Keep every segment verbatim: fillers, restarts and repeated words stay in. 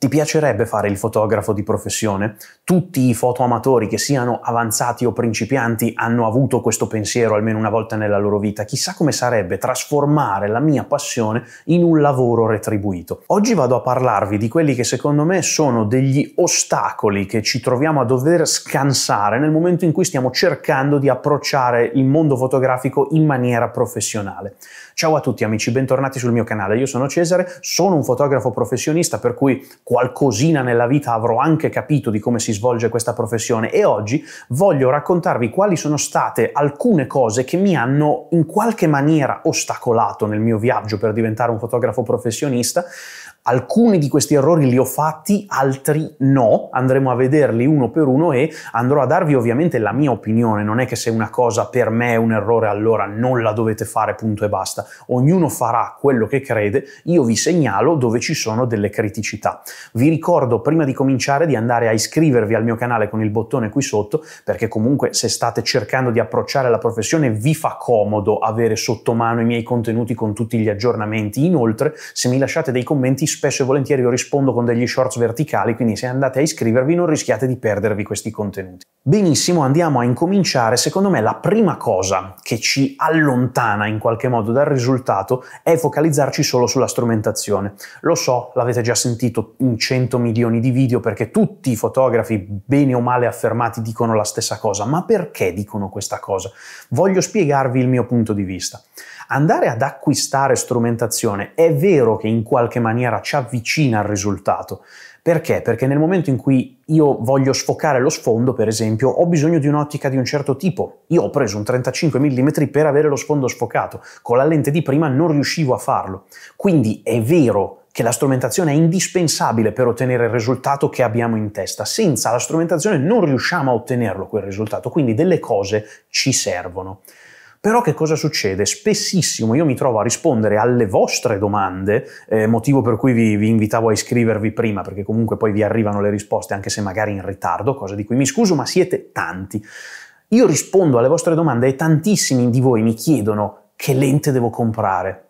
Ti piacerebbe fare il fotografo di professione? Tutti i fotoamatori, che siano avanzati o principianti, hanno avuto questo pensiero almeno una volta nella loro vita. Chissà come sarebbe trasformare la mia passione in un lavoro retribuito. Oggi vado a parlarvi di quelli che secondo me sono degli ostacoli che ci troviamo a dover scansare nel momento in cui stiamo cercando di approcciare il mondo fotografico in maniera professionale. Ciao a tutti amici, bentornati sul mio canale. Io sono Cesare, sono un fotografo professionista, per cui qualcosina nella vita avrò anche capito di come si svolge questa professione, e oggi voglio raccontarvi quali sono state alcune cose che mi hanno in qualche maniera ostacolato nel mio viaggio per diventare un fotografo professionista. Alcuni di questi errori li ho fatti, altri no, andremo a vederli uno per uno e andrò a darvi ovviamente la mia opinione. Non è che se una cosa per me è un errore allora non la dovete fare, punto e basta. Ognuno farà quello che crede, io vi segnalo dove ci sono delle criticità. Vi ricordo prima di cominciare di andare a iscrivervi al mio canale con il bottone qui sotto, perché comunque se state cercando di approcciare la professione vi fa comodo avere sotto mano i miei contenuti con tutti gli aggiornamenti. Inoltre, se mi lasciate dei commenti, spesso e volentieri io rispondo con degli shorts verticali, quindi se andate a iscrivervi non rischiate di perdervi questi contenuti. Benissimo, andiamo a incominciare. Secondo me la prima cosa che ci allontana in qualche modo dal risultato è focalizzarci solo sulla strumentazione. Lo so, l'avete già sentito in cento milioni di video, perché tutti i fotografi bene o male affermati dicono la stessa cosa. Ma perché dicono questa cosa? Voglio spiegarvi il mio punto di vista. Andare ad acquistare strumentazione è vero che in qualche maniera ci avvicina al risultato. Perché? Perché nel momento in cui io voglio sfocare lo sfondo, per esempio, ho bisogno di un'ottica di un certo tipo. Io ho preso un trentacinque millimetri per avere lo sfondo sfocato. Con la lente di prima non riuscivo a farlo. Quindi è vero che la strumentazione è indispensabile per ottenere il risultato che abbiamo in testa. Senza la strumentazione non riusciamo a ottenerlo quel risultato, quindi delle cose ci servono. Però che cosa succede? Spessissimo io mi trovo a rispondere alle vostre domande, eh, motivo per cui vi, vi invitavo a iscrivervi prima, perché comunque poi vi arrivano le risposte, anche se magari in ritardo, cosa di cui mi scuso, ma siete tanti. Io rispondo alle vostre domande e tantissimi di voi mi chiedono: che lente devo comprare?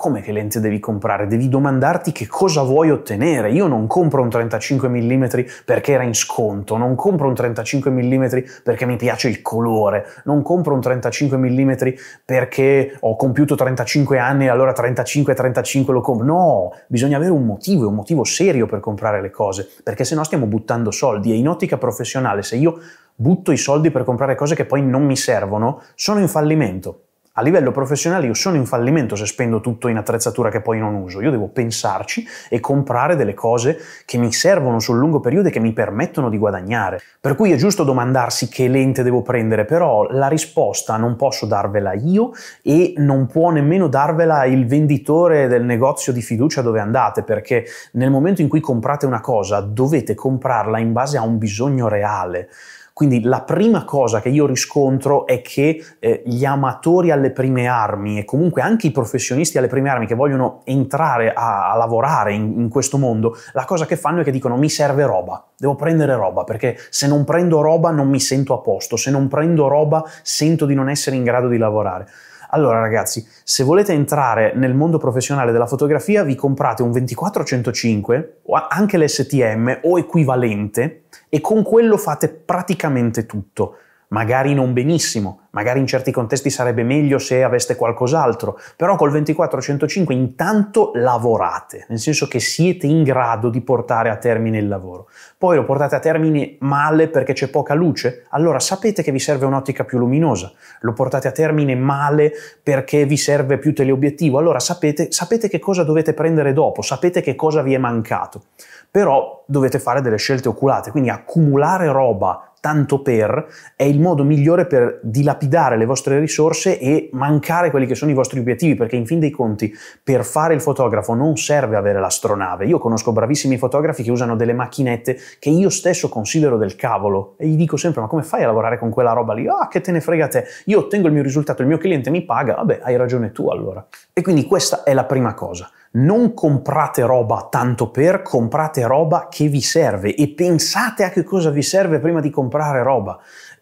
Come che lente devi comprare? Devi domandarti che cosa vuoi ottenere. Io non compro un trentacinque millimetri perché era in sconto, non compro un trentacinque millimetri perché mi piace il colore, non compro un trentacinque millimetri perché ho compiuto trentacinque anni e allora trentacinque trentacinque lo compro. No, bisogna avere un motivo, un motivo serio per comprare le cose, perché sennò stiamo buttando soldi. E in ottica professionale, se io butto i soldi per comprare cose che poi non mi servono, sono in fallimento. A livello professionale io sono in fallimento se spendo tutto in attrezzatura che poi non uso. Io devo pensarci e comprare delle cose che mi servono sul lungo periodo e che mi permettono di guadagnare. Per cui è giusto domandarsi che lente devo prendere, però la risposta non posso darvela io e non può nemmeno darvela il venditore del negozio di fiducia dove andate, perché nel momento in cui comprate una cosa dovete comprarla in base a un bisogno reale. Quindi la prima cosa che io riscontro è che eh, gli amatori alle prime armi, e comunque anche i professionisti alle prime armi che vogliono entrare a, a lavorare in, in questo mondo, la cosa che fanno è che dicono: mi serve roba, devo prendere roba, perché se non prendo roba non mi sento a posto, se non prendo roba sento di non essere in grado di lavorare. Allora ragazzi, se volete entrare nel mondo professionale della fotografia vi comprate un ventiquattro centocinque o anche l'S T M o equivalente e con quello fate praticamente tutto. Magari non benissimo, magari in certi contesti sarebbe meglio se aveste qualcos'altro, però col ventiquattro centocinque intanto lavorate, nel senso che siete in grado di portare a termine il lavoro. Poi lo portate a termine male perché c'è poca luce? Allora sapete che vi serve un'ottica più luminosa. Lo portate a termine male perché vi serve più teleobiettivo? Allora sapete, sapete che cosa dovete prendere dopo, sapete che cosa vi è mancato. Però dovete fare delle scelte oculate, quindi accumulare roba tanto per è il modo migliore per dilapidare le vostre risorse e mancare quelli che sono i vostri obiettivi, perché in fin dei conti per fare il fotografo non serve avere l'astronave. Io conosco bravissimi fotografi che usano delle macchinette che io stesso considero del cavolo e gli dico sempre: ma come fai a lavorare con quella roba lì? Ah, che te ne frega te, io ottengo il mio risultato, il mio cliente mi paga, vabbè hai ragione tu allora. E quindi questa è la prima cosa. Non comprate roba tanto per, comprate roba che vi serve e pensate a che cosa vi serve prima di comprare roba.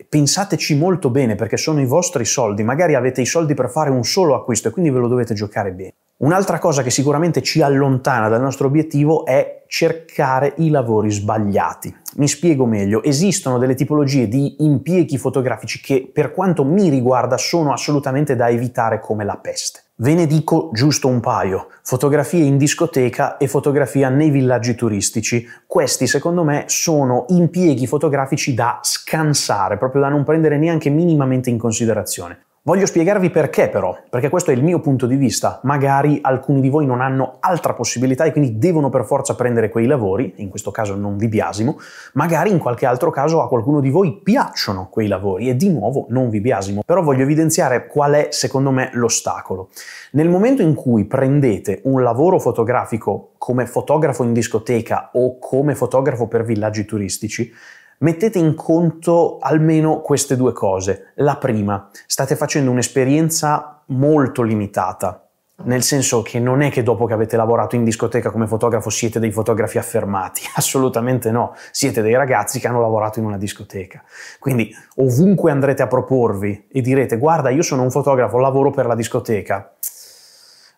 Pensateci molto bene perché sono i vostri soldi, magari avete i soldi per fare un solo acquisto e quindi ve lo dovete giocare bene. Un'altra cosa che sicuramente ci allontana dal nostro obiettivo è cercare i lavori sbagliati. Mi spiego meglio, esistono delle tipologie di impieghi fotografici che per quanto mi riguarda sono assolutamente da evitare come la peste. Ve ne dico giusto un paio, fotografie in discoteca e fotografia nei villaggi turistici. Questi secondo me sono impieghi fotografici da scansare, proprio da non prendere neanche minimamente in considerazione. Voglio spiegarvi perché però, perché questo è il mio punto di vista. Magari alcuni di voi non hanno altra possibilità e quindi devono per forza prendere quei lavori, in questo caso non vi biasimo, magari in qualche altro caso a qualcuno di voi piacciono quei lavori e di nuovo non vi biasimo, però voglio evidenziare qual è secondo me l'ostacolo. Nel momento in cui prendete un lavoro fotografico come fotografo in discoteca o come fotografo per villaggi turistici, mettete in conto almeno queste due cose. La prima, state facendo un'esperienza molto limitata, nel senso che non è che dopo che avete lavorato in discoteca come fotografo siete dei fotografi affermati, assolutamente no, siete dei ragazzi che hanno lavorato in una discoteca. Quindi ovunque andrete a proporvi e direte guarda io sono un fotografo, lavoro per la discoteca,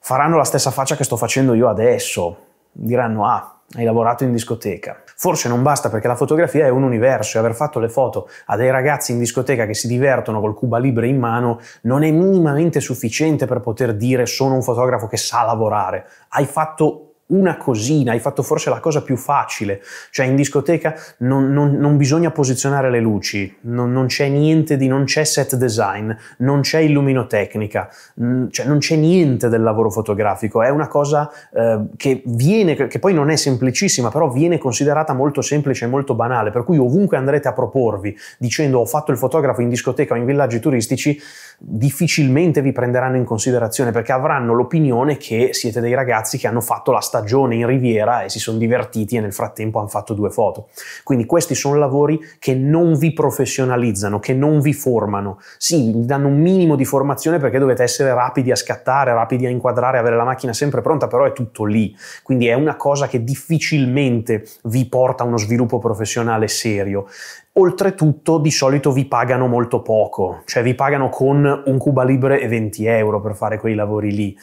faranno la stessa faccia che sto facendo io adesso, diranno ah, hai lavorato in discoteca. Forse non basta perché la fotografia è un universo e aver fatto le foto a dei ragazzi in discoteca che si divertono col Cuba Libre in mano non è minimamente sufficiente per poter dire sono un fotografo che sa lavorare. Hai fatto una cosina, hai fatto forse la cosa più facile. Cioè in discoteca non, non, non bisogna posizionare le luci, non, non c'è niente di, non c'è set design, non c'è illuminotecnica, mh, cioè non c'è niente del lavoro fotografico. È una cosa eh, che viene, che poi non è semplicissima, però viene considerata molto semplice e molto banale, per cui ovunque andrete a proporvi dicendo ho fatto il fotografo in discoteca o in villaggi turistici, difficilmente vi prenderanno in considerazione perché avranno l'opinione che siete dei ragazzi che hanno fatto la stagione in riviera e si sono divertiti e nel frattempo hanno fatto due foto. Quindi questi sono lavori che non vi professionalizzano, che non vi formano. Sì, vi danno un minimo di formazione perché dovete essere rapidi a scattare, rapidi a inquadrare, avere la macchina sempre pronta, però è tutto lì. Quindi è una cosa che difficilmente vi porta a uno sviluppo professionale serio. Oltretutto di solito vi pagano molto poco, cioè vi pagano con un Cuba Libre e venti euro per fare quei lavori lì.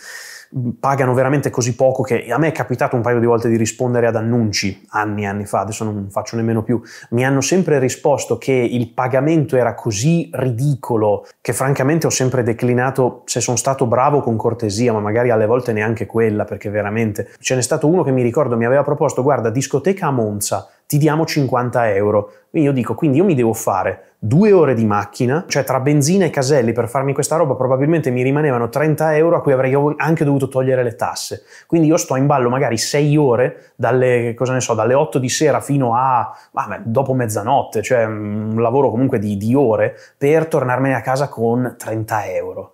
Pagano veramente così poco che a me è capitato un paio di volte di rispondere ad annunci anni e anni fa, adesso non faccio nemmeno più, mi hanno sempre risposto che il pagamento era così ridicolo che francamente ho sempre declinato, se sono stato bravo con cortesia, ma magari alle volte neanche quella, perché veramente ce n'è stato uno che mi ricordo mi aveva proposto guarda discoteca a Monza, ti diamo cinquanta euro. Quindi io dico, quindi io mi devo fare due ore di macchina, cioè tra benzina e caselli per farmi questa roba probabilmente mi rimanevano trenta euro a cui avrei anche dovuto togliere le tasse. Quindi io sto in ballo magari sei ore, dalle, cosa ne so, dalle otto di sera fino a vabbè, dopo mezzanotte, cioè un lavoro comunque di, di ore, per tornarmene a casa con trenta euro.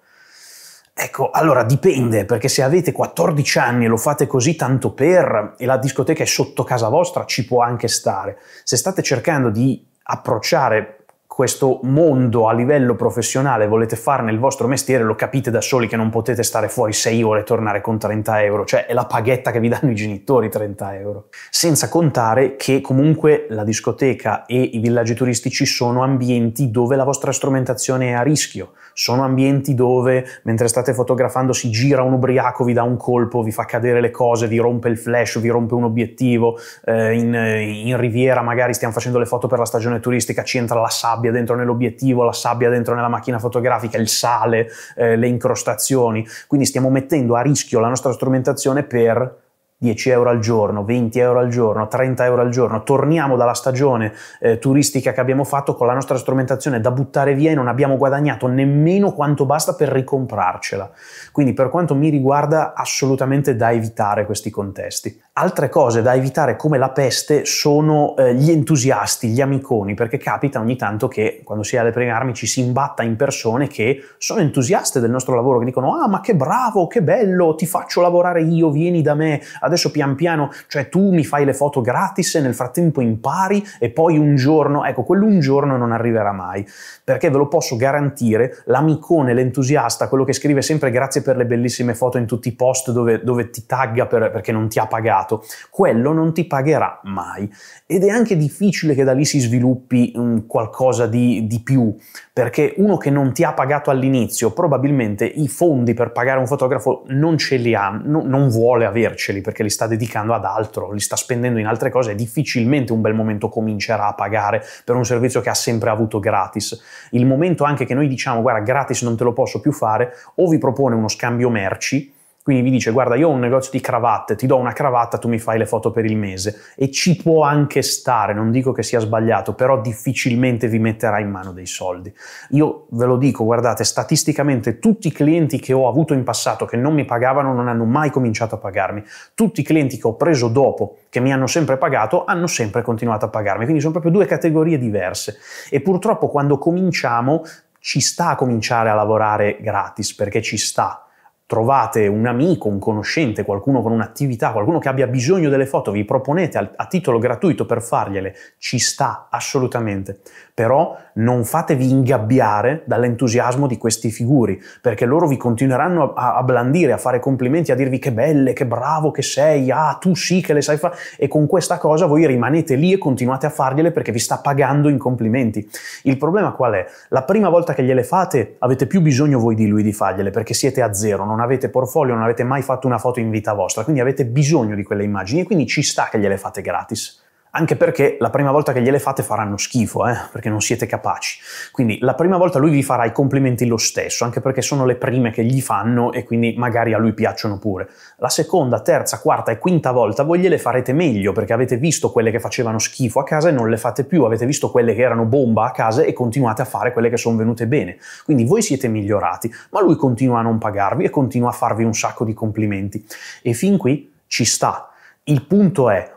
Ecco, allora dipende, perché se avete quattordici anni e lo fate così tanto per, e la discoteca è sotto casa vostra, ci può anche stare. Se state cercando di approcciare questo mondo a livello professionale, volete farne il vostro mestiere, lo capite da soli che non potete stare fuori sei ore e tornare con trenta euro, cioè è la paghetta che vi danno i genitori trenta euro. Senza contare che comunque la discoteca e i villaggi turistici sono ambienti dove la vostra strumentazione è a rischio, sono ambienti dove mentre state fotografando si gira un ubriaco, vi dà un colpo, vi fa cadere le cose, vi rompe il flash, vi rompe un obiettivo, eh, in, in riviera magari stiamo facendo le foto per la stagione turistica, ci entra la sabbia dentro nell'obiettivo, la sabbia dentro nella macchina fotografica, il sale, eh, le incrostazioni, quindi stiamo mettendo a rischio la nostra strumentazione per dieci euro al giorno, venti euro al giorno, trenta euro al giorno, torniamo dalla stagione eh, turistica che abbiamo fatto con la nostra strumentazione da buttare via e non abbiamo guadagnato nemmeno quanto basta per ricomprarcela. Quindi per quanto mi riguarda assolutamente da evitare questi contesti. Altre cose da evitare come la peste sono eh, gli entusiasti, gli amiconi, perché capita ogni tanto che quando si è alle prime armi ci si imbatta in persone che sono entusiaste del nostro lavoro, che dicono ah ma che bravo, che bello, ti faccio lavorare io, vieni da me, adesso pian piano, cioè tu mi fai le foto gratis e nel frattempo impari e poi un giorno, ecco quell'un giorno non arriverà mai, perché ve lo posso garantire, l'amicone, l'entusiasta, quello che scrive sempre grazie per le bellissime foto in tutti i post dove, dove ti tagga per, perché non ti ha pagato, quello non ti pagherà mai, ed è anche difficile che da lì si sviluppi um, qualcosa di, di più, perché uno che non ti ha pagato all'inizio probabilmente i fondi per pagare un fotografo non ce li ha, no, non vuole averceli perché li sta dedicando ad altro, li sta spendendo in altre cose e difficilmente un bel momento comincerà a pagare per un servizio che ha sempre avuto gratis. Il momento anche che noi diciamo guarda gratis non te lo posso più fare, o vi propone uno scambio merci, quindi vi dice guarda io ho un negozio di cravatte, ti do una cravatta, tu mi fai le foto per il mese, e ci può anche stare, non dico che sia sbagliato, però difficilmente vi metterà in mano dei soldi. Io ve lo dico, guardate, statisticamente tutti i clienti che ho avuto in passato che non mi pagavano non hanno mai cominciato a pagarmi, tutti i clienti che ho preso dopo che mi hanno sempre pagato hanno sempre continuato a pagarmi, quindi sono proprio due categorie diverse, e purtroppo quando cominciamo ci sta a cominciare a lavorare gratis, perché ci sta. Trovate un amico, un conoscente, qualcuno con un'attività, qualcuno che abbia bisogno delle foto, vi proponete a, a titolo gratuito per fargliele, ci sta assolutamente. Però non fatevi ingabbiare dall'entusiasmo di questi figuri, perché loro vi continueranno a, a blandire, a fare complimenti, a dirvi che belle, che bravo che sei, ah tu sì che le sai fare, e con questa cosa voi rimanete lì e continuate a fargliele perché vi sta pagando in complimenti. Il problema qual è? La prima volta che gliele fate avete più bisogno voi di lui di fargliele, perché siete a zero, non avete portfolio, non avete mai fatto una foto in vita vostra, quindi avete bisogno di quelle immagini e quindi ci sta che gliele fate gratis. Anche perché la prima volta che gliele fate faranno schifo, eh? Perché non siete capaci. Quindi la prima volta lui vi farà i complimenti lo stesso, anche perché sono le prime che gli fanno e quindi magari a lui piacciono pure. La seconda, terza, quarta e quinta volta voi gliele farete meglio, perché avete visto quelle che facevano schifo a casa e non le fate più, avete visto quelle che erano bomba a casa e continuate a fare quelle che sono venute bene. Quindi voi siete migliorati, ma lui continua a non pagarvi e continua a farvi un sacco di complimenti. E fin qui ci sta. Il punto è,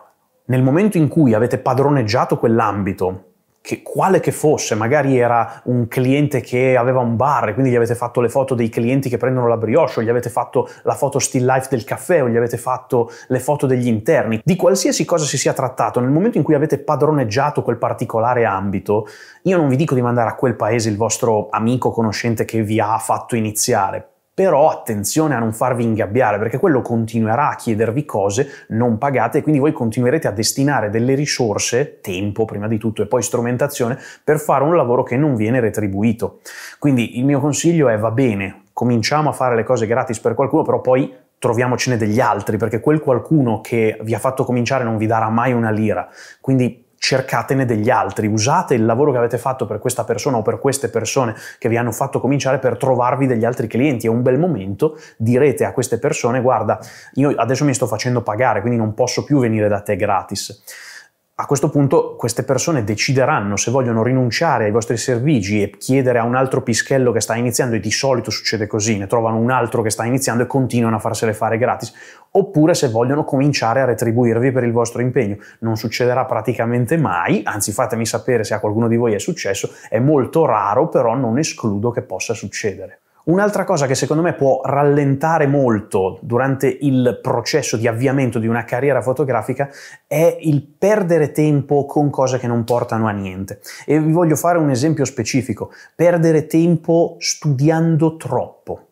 nel momento in cui avete padroneggiato quell'ambito, che quale che fosse, magari era un cliente che aveva un bar e quindi gli avete fatto le foto dei clienti che prendono la brioche, o gli avete fatto la foto still life del caffè, o gli avete fatto le foto degli interni, di qualsiasi cosa si sia trattato, nel momento in cui avete padroneggiato quel particolare ambito, io non vi dico di mandare a quel paese il vostro amico conoscente che vi ha fatto iniziare, però attenzione a non farvi ingabbiare, perché quello continuerà a chiedervi cose non pagate e quindi voi continuerete a destinare delle risorse, tempo prima di tutto e poi strumentazione, per fare un lavoro che non viene retribuito. Quindi il mio consiglio è: va bene, cominciamo a fare le cose gratis per qualcuno, però poi troviamocene degli altri, perché quel qualcuno che vi ha fatto cominciare non vi darà mai una lira. Quindi cercatene degli altri, usate il lavoro che avete fatto per questa persona o per queste persone che vi hanno fatto cominciare per trovarvi degli altri clienti, e un bel momento direte a queste persone guarda io adesso mi sto facendo pagare, quindi non posso più venire da te gratis. A questo punto queste persone decideranno se vogliono rinunciare ai vostri servigi e chiedere a un altro pischello che sta iniziando, e di solito succede così, ne trovano un altro che sta iniziando e continuano a farsele fare gratis, oppure se vogliono cominciare a retribuirvi per il vostro impegno. Non succederà praticamente mai, anzi fatemi sapere se a qualcuno di voi è successo, è molto raro, però non escludo che possa succedere. Un'altra cosa che secondo me può rallentare molto durante il processo di avviamento di una carriera fotografica è il perdere tempo con cose che non portano a niente. E vi voglio fare un esempio specifico: perdere tempo studiando troppo.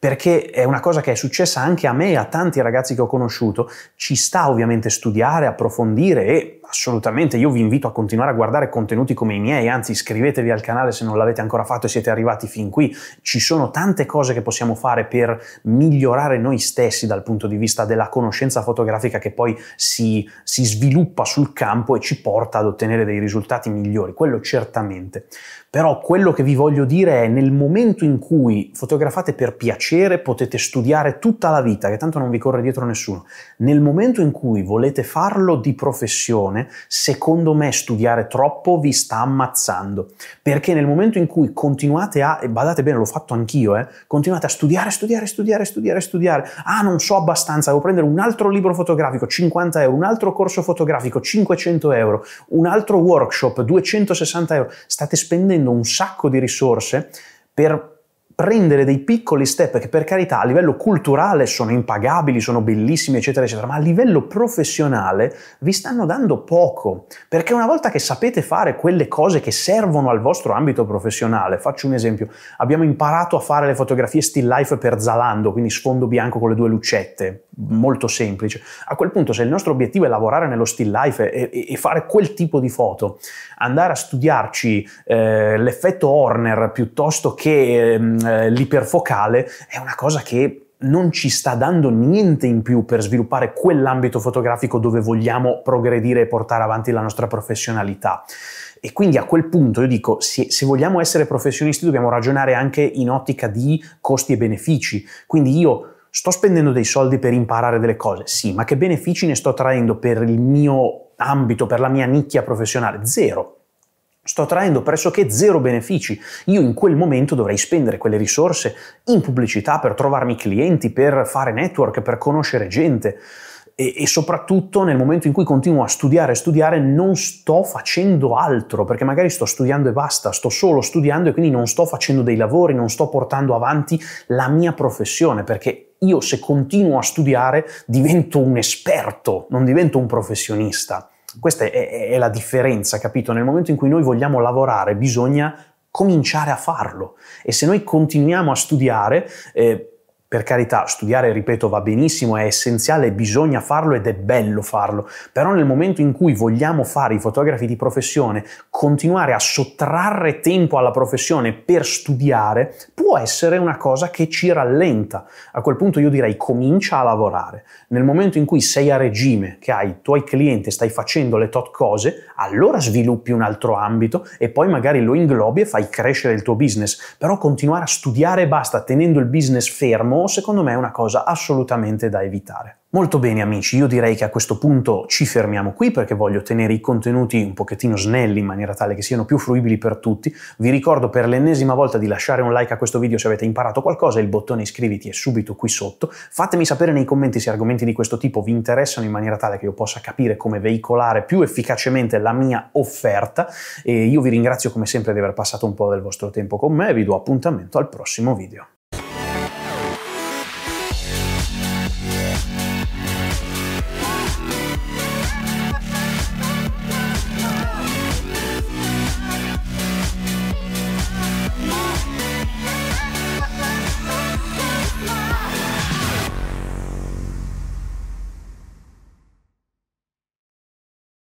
Perché è una cosa che è successa anche a me e a tanti ragazzi che ho conosciuto. Ci sta ovviamente studiare, approfondire, e assolutamente io vi invito a continuare a guardare contenuti come i miei, anzi iscrivetevi al canale se non l'avete ancora fatto e siete arrivati fin qui. Ci sono tante cose che possiamo fare per migliorare noi stessi dal punto di vista della conoscenza fotografica, che poi si, si sviluppa sul campo e ci porta ad ottenere dei risultati migliori, quello certamente. Però quello che vi voglio dire è: nel momento in cui fotografate per piacere potete studiare tutta la vita, che tanto non vi corre dietro nessuno. Nel momento in cui volete farlo di professione attenzione, secondo me studiare troppo vi sta ammazzando, perché nel momento in cui continuate a, e badate bene, l'ho fatto anch'io, eh, continuate a studiare, studiare, studiare, studiare, studiare, ah non so abbastanza, devo prendere un altro libro fotografico, cinquanta euro, un altro corso fotografico, cinquecento euro, un altro workshop, duecentosessanta euro, state spendendo un sacco di risorse per prendere dei piccoli step che, per carità, a livello culturale sono impagabili, sono bellissimi, eccetera, eccetera, ma a livello professionale vi stanno dando poco, perché una volta che sapete fare quelle cose che servono al vostro ambito professionale, faccio un esempio, abbiamo imparato a fare le fotografie still life per Zalando, quindi sfondo bianco con le due lucette, molto semplice, a quel punto se il nostro obiettivo è lavorare nello still life e, e, e fare quel tipo di foto, andare a studiarci eh, l'effetto Horner piuttosto che eh, l'iperfocale è una cosa che non ci sta dando niente in più per sviluppare quell'ambito fotografico dove vogliamo progredire e portare avanti la nostra professionalità. E quindi a quel punto io dico, se, se vogliamo essere professionisti dobbiamo ragionare anche in ottica di costi e benefici. Quindi io sto spendendo dei soldi per imparare delle cose, sì, ma che benefici ne sto traendo per il mio ambito, per la mia nicchia professionale? Zero. Sto traendo pressoché zero benefici. Io in quel momento dovrei spendere quelle risorse in pubblicità per trovarmi clienti, per fare network, per conoscere gente. E, e soprattutto nel momento in cui continuo a studiare e studiare non sto facendo altro, perché magari sto studiando e basta, sto solo studiando e quindi non sto facendo dei lavori, non sto portando avanti la mia professione, perché io se continuo a studiare divento un esperto, non divento un professionista. Questa è, è, è la differenza, capito? Nel momento in cui noi vogliamo lavorare bisogna cominciare a farlo, e se noi continuiamo a studiare, eh, per carità, studiare, ripeto, va benissimo, è essenziale, bisogna farlo ed è bello farlo, però nel momento in cui vogliamo fare i fotografi di professione, continuare a sottrarre tempo alla professione per studiare può essere una cosa che ci rallenta. A quel punto io direi comincia a lavorare. Nel momento in cui sei a regime, che hai i tuoi clienti, stai facendo le tot cose, allora sviluppi un altro ambito e poi magari lo inglobi e fai crescere il tuo business, però continuare a studiare e basta, tenendo il business fermo, secondo me è una cosa assolutamente da evitare. Molto bene amici, io direi che a questo punto ci fermiamo qui, perché voglio tenere i contenuti un pochettino snelli in maniera tale che siano più fruibili per tutti. Vi ricordo per l'ennesima volta di lasciare un like a questo video se avete imparato qualcosa, il bottone iscriviti è subito qui sotto. Fatemi sapere nei commenti se argomenti di questo tipo vi interessano, in maniera tale che io possa capire come veicolare più efficacemente la mia offerta, e io vi ringrazio come sempre di aver passato un po' del vostro tempo con me e vi do appuntamento al prossimo video.